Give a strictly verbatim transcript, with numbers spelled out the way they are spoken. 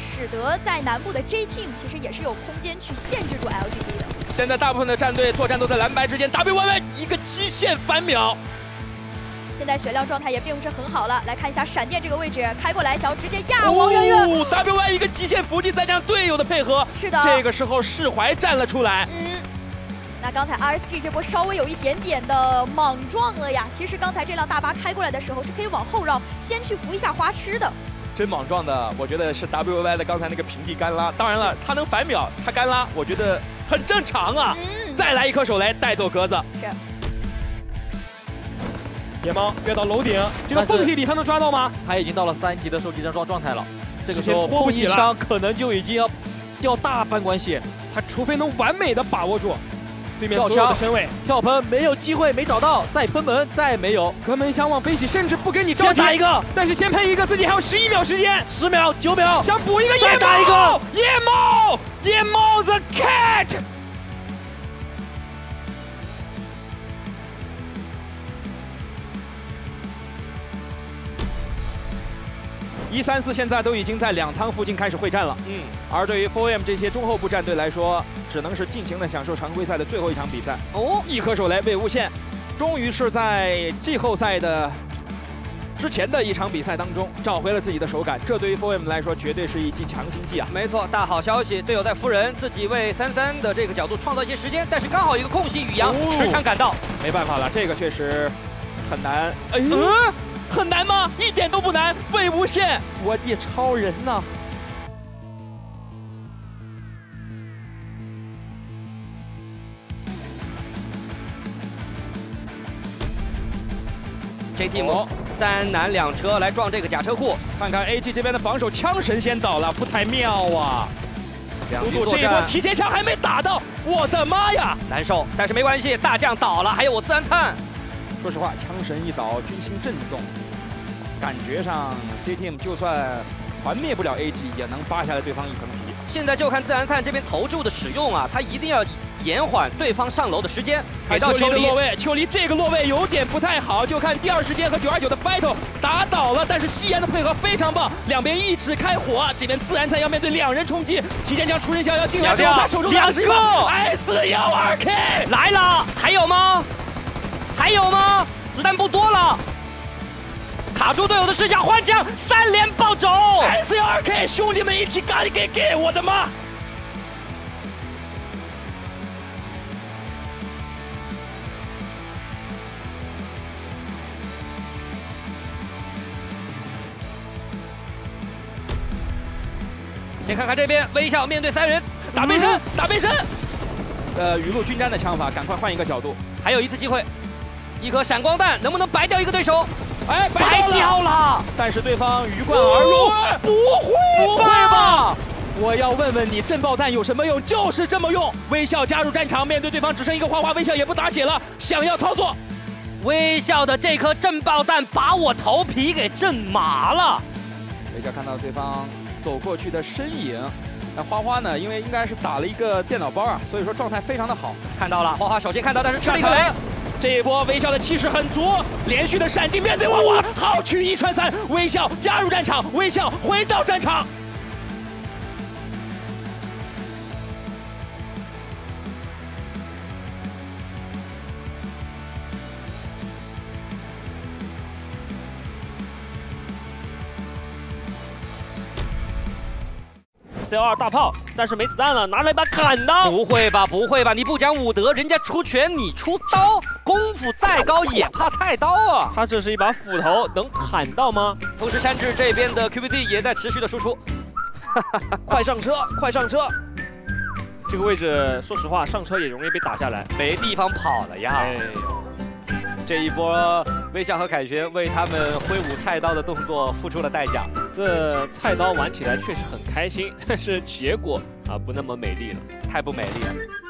使得在南部的 J Team 其实也是有空间去限制住 L G D 的。现在大部分的战队作战都在蓝白之间 ，W Y Y 一个极限反秒。现在血量状态也并不是很好了，来看一下闪电这个位置开过来，想要直接压王媛媛。哦 ，W Y 一个极限伏地，再加上队友的配合，是的，这个时候释怀站了出来。嗯。 那刚才 R S G 这波稍微有一点点的莽撞了呀。其实刚才这辆大巴开过来的时候是可以往后绕，先去扶一下花痴的。真莽撞的，我觉得是 W Y Y 的刚才那个平地干拉。当然了，他能反秒，他干拉，我觉得很正常啊。嗯、再来一颗手雷带走格子。是。野猫跃到楼顶，这个缝隙里他能抓到吗？他已经到了三级的收集症状状态了，这个时候碰一枪可能就已经要掉大半关系。他除非能完美的把握住。 对面所有的身位跳喷没有机会，没找到，再喷门再没有，隔门相望飞起，甚至不跟你着急。先打一个，但是先喷一个，自己还有十一秒时间，十秒九秒，想补一个夜猫，一个夜猫，夜猫 the cat。一三四现在都已经在两仓附近开始会战了，嗯，而对于 foUM 这些中后部战队来说。 只能是尽情的享受常规赛的最后一场比赛哦。一颗手雷被诬陷，终于是在季后赛的之前的一场比赛当中找回了自己的手感，这对于 foUM 来说绝对是一剂强心剂啊！没错，大好消息，队友在扶人，自己为三三的这个角度创造一些时间，但是刚好一个空隙，宇阳持枪赶到，没办法了，这个确实很难。哎呦，呃、很难吗？一点都不难，被诬陷，我的超人呐、啊！ J Team 三男两车来撞这个假车库，看看 A G 这边的防守枪神先倒了，不太妙啊！嘟嘟这一波提前枪还没打到，我的妈呀，难受！但是没关系，大将倒了，还有我自然灿。说实话，枪神一倒，军心震动，感觉上 J Team 就算团灭不了 A G， 也能扒下来对方一层皮。现在就看自然灿这边投注的使用啊，他一定要。 延缓对方上楼的时间，给到秋离。秋离，秋离这个落位有点不太好，就看第二时间和九二九的 battle 打倒了，但是夕颜的配合非常棒，两边一直开火。这边自然灿要面对两人冲击，提前将除人逍遥进来之后，他手中两个 S 一二 K 来了，还有吗？还有吗？子弹不多了，卡住队友的视角，换枪三连暴走 S 一二 K 兄弟们一起咖喱给给，我的妈！ 先看看这边，微笑面对三人，打背身，嗯、打背身。呃，雨露均沾的枪法，赶快换一个角度，还有一次机会，一颗闪光弹能不能白掉一个对手？哎，白掉了。但是对方鱼贯而入，不会，不会吧？我要问问你，震爆弹有什么用？就是这么用。微笑加入战场，面对对方只剩一个花花，微笑也不打血了，想要操作，微笑的这颗震爆弹把我头皮给震麻了。微笑看到对方。 走过去的身影，那花花呢？因为应该是打了一个电脑包啊，所以说状态非常的好。看到了，花花首先看到，但是吃了一个雷。这一波微笑的气势很足，连续的闪进面对花花，好去一穿三，微笑加入战场，微笑回到战场。C 二大炮，但是没子弹了，拿来把砍刀。不会吧，不会吧，你不讲武德，人家出拳你出刀，功夫再高也怕菜刀啊！他这是一把斧头，能砍到吗？同时，山治这边的 Q B D 也在持续的输出。快上车，快上车！这个位置，说实话，上车也容易被打下来，没地方跑了呀。哎呦，这一波微笑和凯旋为他们挥舞菜刀的动作付出了代价。 这菜刀玩起来确实很开心，但是结果啊不那么美丽了，太不美丽了。